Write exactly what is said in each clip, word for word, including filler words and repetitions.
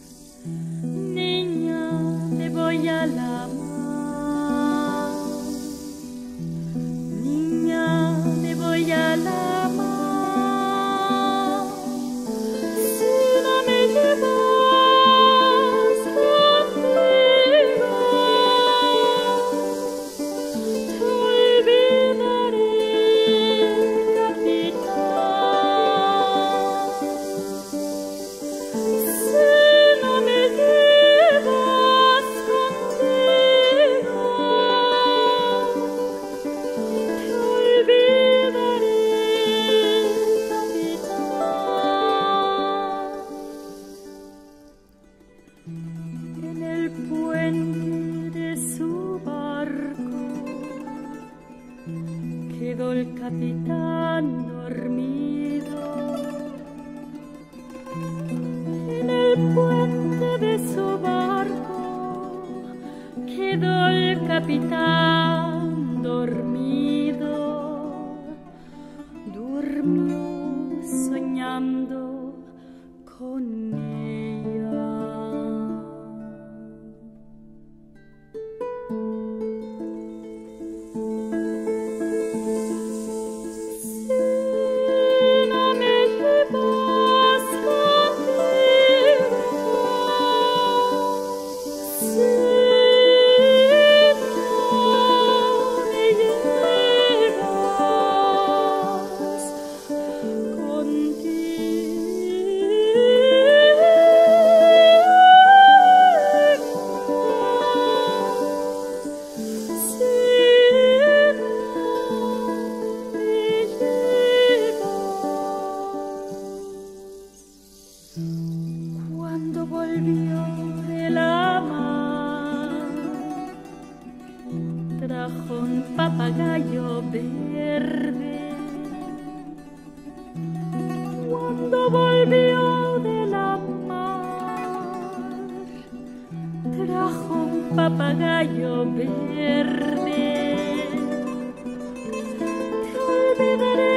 El capitán dormido en el puente de su barco, quedó el capitán dormido, durmió soñando con ella. Volvió de la mar, trajo un papagayo verde. Cuando volvió de la mar, trajo un papagayo verde. Te olvidaré,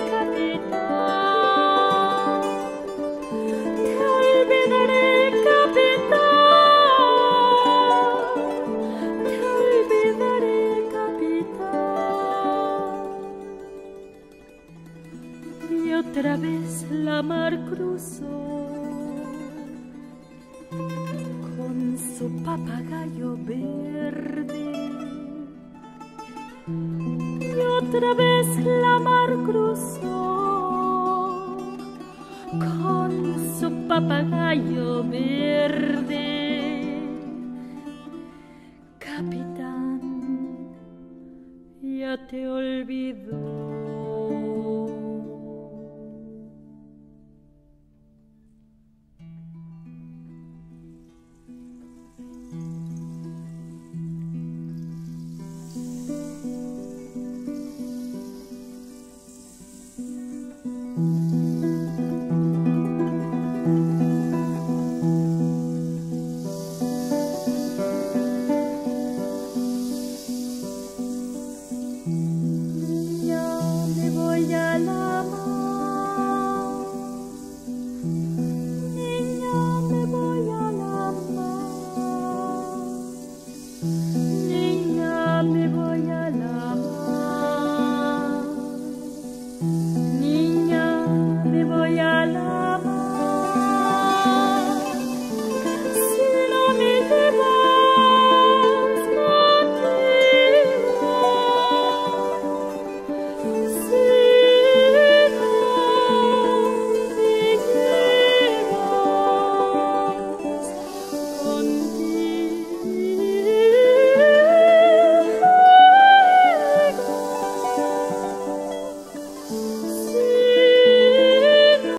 capitán, te olvidaré. Otra vez la mar cruzó con su papagayo verde. Y otra vez la mar cruzó con su papagayo verde. Capitán, ya te olvidó.